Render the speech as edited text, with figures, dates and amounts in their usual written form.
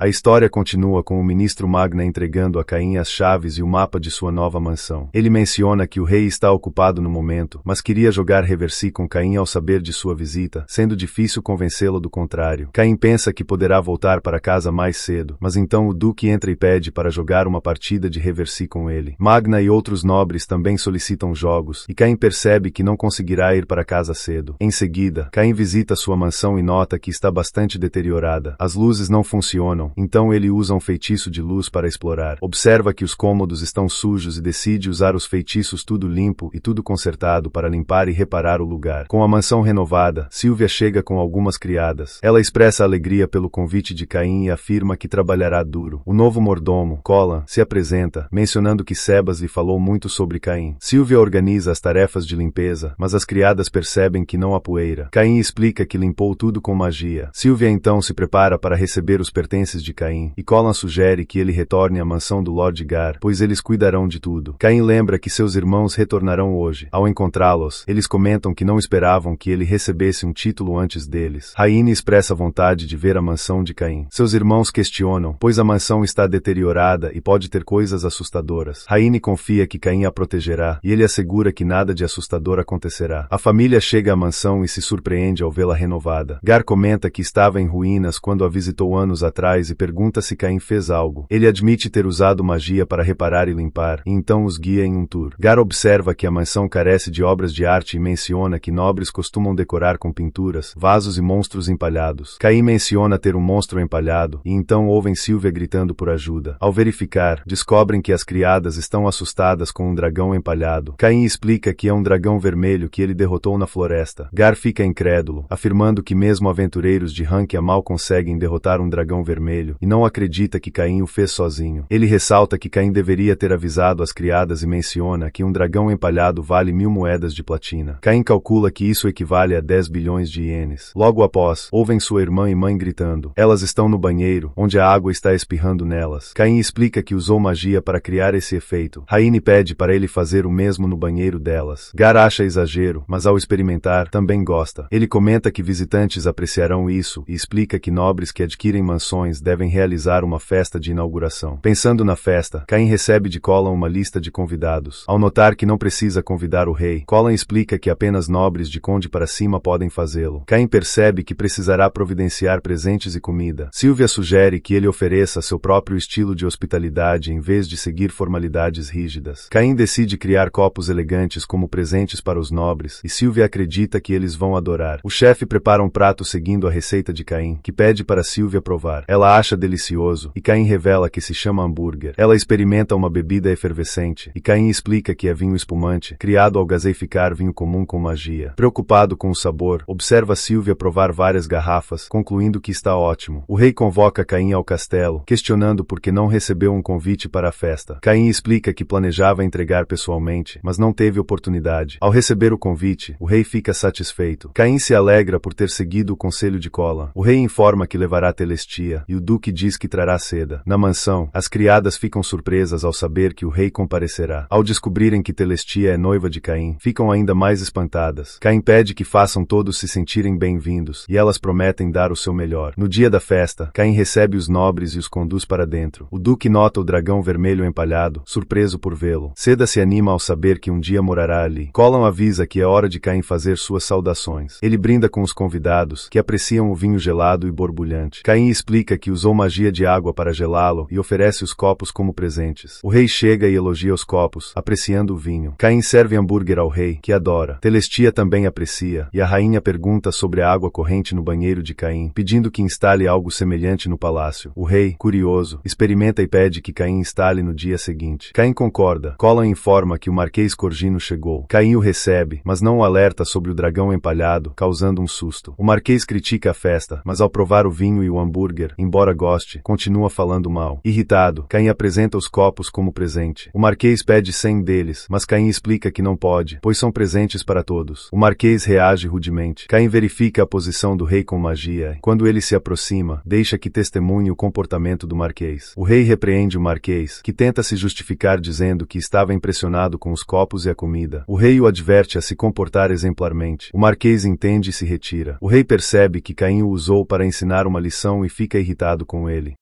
A história continua com o ministro Magna entregando a Caim as chaves e o mapa de sua nova mansão. Ele menciona que o rei está ocupado no momento, mas queria jogar Reversi com Caim ao saber de sua visita, sendo difícil convencê-lo do contrário. Caim pensa que poderá voltar para casa mais cedo, mas então o duque entra e pede para jogar uma partida de Reversi com ele. Magna e outros nobres também solicitam jogos, e Caim percebe que não conseguirá ir para casa cedo. Em seguida, Caim visita sua mansão e nota que está bastante deteriorada. As luzes não funcionam, então ele usa um feitiço de luz para explorar. Observa que os cômodos estão sujos e decide usar os feitiços tudo limpo e tudo consertado para limpar e reparar o lugar. Com a mansão renovada, Silvia chega com algumas criadas. Ela expressa alegria pelo convite de Caim e afirma que trabalhará duro. O novo mordomo, Colin, se apresenta, mencionando que Sebas lhe falou muito sobre Caim. Silvia organiza as tarefas de limpeza, mas as criadas percebem que não há poeira. Caim explica que limpou tudo com magia. Silvia então se prepara para receber os pertences de Caim, e Colin sugere que ele retorne à mansão do Lord Gar, pois eles cuidarão de tudo. Caim lembra que seus irmãos retornarão hoje. Ao encontrá-los, eles comentam que não esperavam que ele recebesse um título antes deles. Raíne expressa vontade de ver a mansão de Caim. Seus irmãos questionam, pois a mansão está deteriorada e pode ter coisas assustadoras. Raíne confia que Caim a protegerá, e ele assegura que nada de assustador acontecerá. A família chega à mansão e se surpreende ao vê-la renovada. Gar comenta que estava em ruínas quando a visitou anos atrás e pergunta se Caim fez algo. Ele admite ter usado magia para reparar e limpar, e então os guia em um tour. Gar observa que a mansão carece de obras de arte e menciona que nobres costumam decorar com pinturas, vasos e monstros empalhados. Caim menciona ter um monstro empalhado, e então ouvem Silvia gritando por ajuda. Ao verificar, descobrem que as criadas estão assustadas com um dragão empalhado. Caim explica que é um dragão vermelho que ele derrotou na floresta. Gar fica incrédulo, afirmando que mesmo aventureiros de rank A mal conseguem derrotar um dragão vermelho, e não acredita que Caim o fez sozinho. Ele ressalta que Caim deveria ter avisado as criadas e menciona que um dragão empalhado vale 1000 moedas de platina. Caim calcula que isso equivale a 10 bilhões de ienes. Logo após, ouvem sua irmã e mãe gritando. Elas estão no banheiro, onde a água está espirrando nelas. Caim explica que usou magia para criar esse efeito. Raíne pede para ele fazer o mesmo no banheiro delas. Gar acha exagero, mas ao experimentar, também gosta. Ele comenta que visitantes apreciarão isso e explica que nobres que adquirem mansões devem realizar uma festa de inauguração. Pensando na festa, Caim recebe de Colin uma lista de convidados. Ao notar que não precisa convidar o rei, Colin explica que apenas nobres de conde para cima podem fazê-lo. Caim percebe que precisará providenciar presentes e comida. Silvia sugere que ele ofereça seu próprio estilo de hospitalidade em vez de seguir formalidades rígidas. Caim decide criar copos elegantes como presentes para os nobres, e Silvia acredita que eles vão adorar. O chefe prepara um prato seguindo a receita de Caim, que pede para Silvia provar. Ela acha delicioso, e Caim revela que se chama hambúrguer. Ela experimenta uma bebida efervescente, e Caim explica que é vinho espumante, criado ao gaseificar vinho comum com magia. Preocupado com o sabor, observa Silvia provar várias garrafas, concluindo que está ótimo. O rei convoca Caim ao castelo, questionando por que não recebeu um convite para a festa. Caim explica que planejava entregar pessoalmente, mas não teve oportunidade. Ao receber o convite, o rei fica satisfeito. Caim se alegra por ter seguido o conselho de Colin. O rei informa que levará Telestia, e o duque diz que trará Seda. Na mansão, as criadas ficam surpresas ao saber que o rei comparecerá. Ao descobrirem que Telestia é noiva de Caim, ficam ainda mais espantadas. Caim pede que façam todos se sentirem bem-vindos, e elas prometem dar o seu melhor. No dia da festa, Caim recebe os nobres e os conduz para dentro. O duque nota o dragão vermelho empalhado, surpreso por vê-lo. Seda se anima ao saber que um dia morará ali. Colin avisa que é hora de Caim fazer suas saudações. Ele brinda com os convidados, que apreciam o vinho gelado e borbulhante. Caim explica que usou magia de água para gelá-lo e oferece os copos como presentes. O rei chega e elogia os copos, apreciando o vinho. Caim serve hambúrguer ao rei, que adora. Telestia também aprecia, e a rainha pergunta sobre a água corrente no banheiro de Caim, pedindo que instale algo semelhante no palácio. O rei, curioso, experimenta e pede que Caim instale no dia seguinte. Caim concorda. Colin informa que o marquês Corgino chegou. Caim o recebe, mas não o alerta sobre o dragão empalhado, causando um susto. O marquês critica a festa, mas ao provar o vinho e o hambúrguer, embora goste, continua falando mal. Irritado, Caim apresenta os copos como presente. O marquês pede 100 deles, mas Caim explica que não pode, pois são presentes para todos. O marquês reage rudemente. Caim verifica a posição do rei com magia, e quando ele se aproxima, deixa que testemunhe o comportamento do marquês. O rei repreende o marquês, que tenta se justificar dizendo que estava impressionado com os copos e a comida. O rei o adverte a se comportar exemplarmente. O marquês entende e se retira. O rei percebe que Caim o usou para ensinar uma lição e fica irritado com ele.